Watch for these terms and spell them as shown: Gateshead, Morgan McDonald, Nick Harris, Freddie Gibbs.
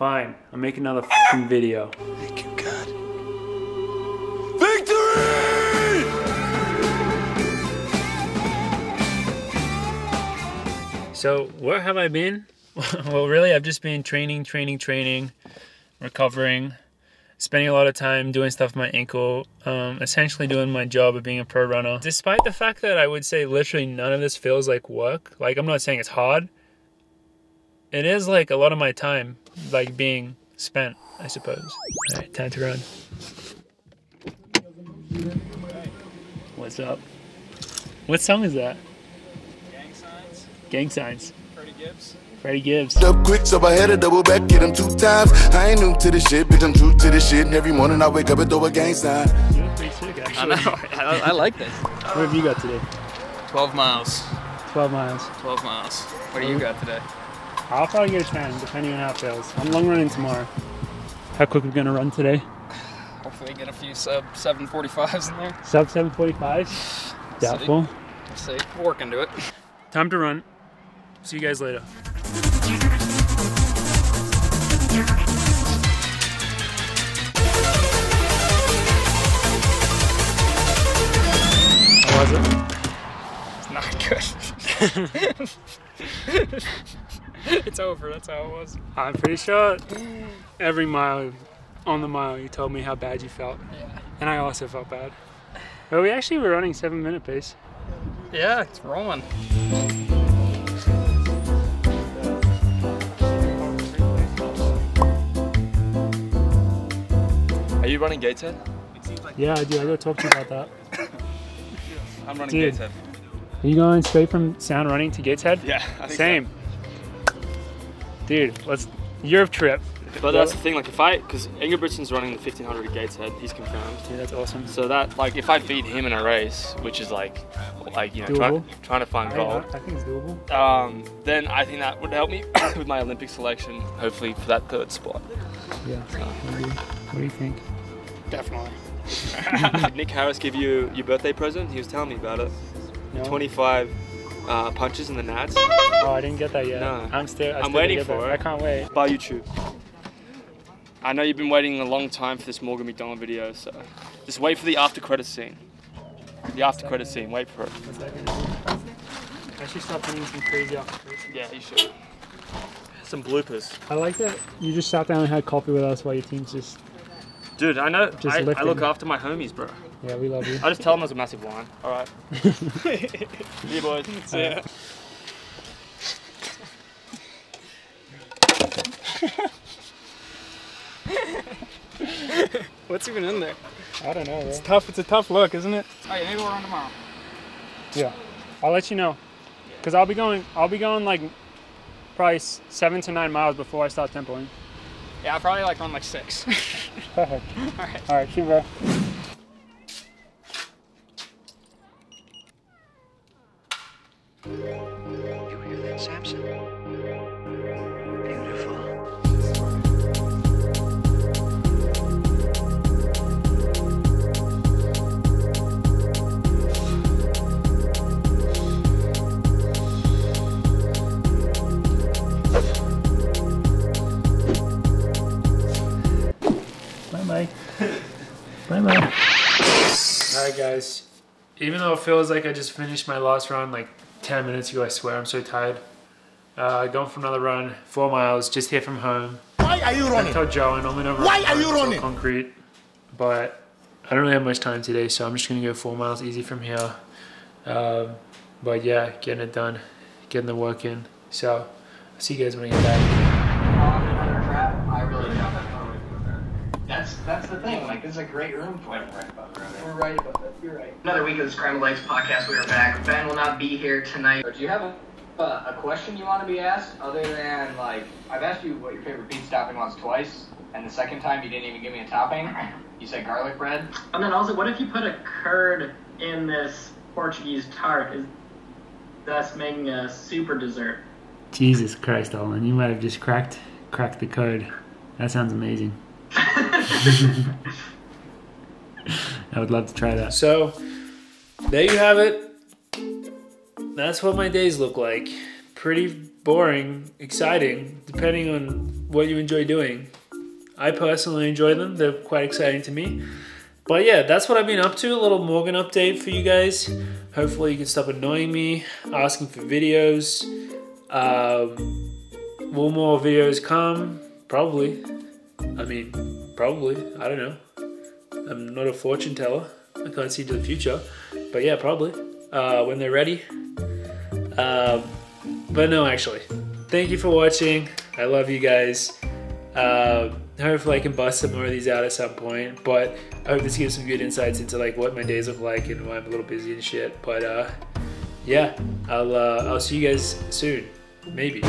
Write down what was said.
Fine, I'll make another fucking video. Thank you, God. Victory! So, where have I been? Well, really, I've just been training, recovering, spending a lot of time doing stuff with my ankle, essentially doing my job of being a pro runner. Despite the fact that I would say literally none of this feels like work, like I'm not saying it's hard, it is like a lot of my time, like being spent, I suppose. All right, time to run. What's up? What song is that? Gang Signs. Gang Signs. Freddie Gibbs. Freddie Gibbs. Up quick, so I had to double back, get him 2 times. I ain't new to this shit, bitch, I'm true to this shit. And every morning I wake up and throw a gang sign. You're pretty sick, actually. I know. I like this. What have you got today? 12 miles. 12 miles. 12 miles. What do you got today? I'll probably get a 10, depending on how it feels. I'm long running tomorrow. How quick are we gonna run today? Hopefully get a few sub 7:45s in there. Sub 7:45s? Doubtful. We'll see. We'll work into it. Time to run. See you guys later. How was it? It's not good. It's over, that's how it was. I'm pretty sure every mile on the mile you told me how bad you felt. Yeah. And I also felt bad. But we actually were running 7-minute pace. Yeah, it's rolling. Are you running Gateshead? Yeah, I do. I gotta talk to you about that. I'm running Gateshead. Are you going straight from Sound Running to Gateshead? Yeah, I think same. So. Dude, let's Europe trip. But that's the thing, like if I, because Ingebrigtsen's running the 1500 at Gateshead, he's confirmed. Yeah, that's awesome. So that, like, if I beat him in a race, which is like you know, trying to find gold. I think it's doable. Then I think that would help me with my Olympic selection, hopefully for that 3rd spot. Yeah. So. What do you think? Definitely. Did Nick Harris give you your birthday present? He was telling me about it. No. 25. Punches in the nuts. Oh, I didn't get that yet. No. I'm still waiting for it. I can't wait. By YouTube. I know you've been waiting a long time for this Morgan McDonald video, so just wait for the after credits scene. The after credits scene. Wait for it. What's that gonna be? I should start putting some crazy after credits. Yeah, you should. Some bloopers. I like that you just sat down and had coffee with us while your team's just. Dude, I know. I look after my homies, bro. Yeah, we love you. I just tell them there's a massive line. All right. Yeah, boys. See ya. What's even in there? I don't know. It's tough. It's a tough look, isn't it? Oh yeah, maybe we're on tomorrow. Yeah, I'll let you know, cause I'll be going. I'll be going like probably 7 to 9 miles before I start tempoing. Yeah, I'll probably like run like 6. Perfect. All right. All right, see you, bro. You hear that, Samson? Beautiful. Bye-bye. Bye-bye. All right, guys. Even though it feels like I just finished my last round, like, 10 minutes ago, I swear I'm so tired. Going for another run, 4 miles, just here from home. Why are you running? I told Joe, and I'm gonna run. Why are you running? Concrete, but I don't really have much time today, so I'm just gonna go 4 miles easy from here. But yeah, getting it done, getting the work in. So I'll see you guys when I get back. I really don't have to do that. That's the thing. Like, this is a great room for it. We're right about that. You're right. Another week of the Scrambled Eggs podcast. We are back. Ben will not be here tonight. Do you have a question you want to be asked? Other than, like, I've asked you what your favorite pizza topping was twice, and the second time you didn't even give me a topping. You said garlic bread. And then also, what if you put a curd in this Portuguese tart? Is that's making a super dessert? Jesus Christ, Olin. You might have just cracked the code. That sounds amazing. I would love to try that. So, there you have it. That's what my days look like. Pretty boring, exciting, depending on what you enjoy doing. I personally enjoy them. They're quite exciting to me. But yeah, that's what I've been up to. A little Morgan update for you guys. Hopefully you can stop annoying me, asking for videos. Will more videos come? Probably. I mean, probably. I don't know. I'm not a fortune teller. I can't see to the future. But yeah, probably. When they're ready. But no, actually. Thank you for watching. I love you guys. Hopefully I can bust some more of these out at some point, but I hope this gives some good insights into like what my days look like and why I'm a little busy and shit. But yeah, I'll see you guys soon, maybe.